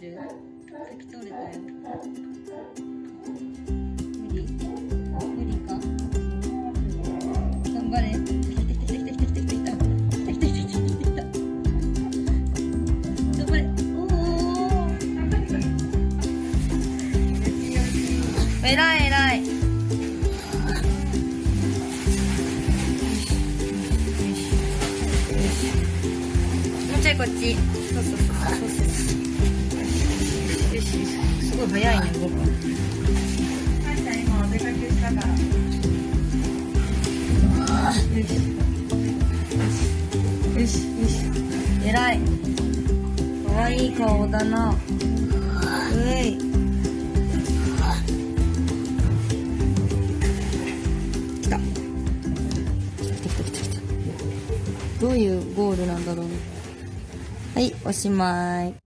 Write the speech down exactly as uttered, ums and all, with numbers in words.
るさっき通れたよ。無理無理か。頑張れ。来て来て来て来て来て来た。来て来て来て来て来た。頑張れ。おお。えらいえらい。こっち。そうそうそうそう。よし、すごい早いね、動く。母ちゃん今お出かけしたから。よし。よし、よし。えらい。可愛い顔だな。うい。来た。来た来た来た来た。どういうゴールなんだろうね。はい、おしまい。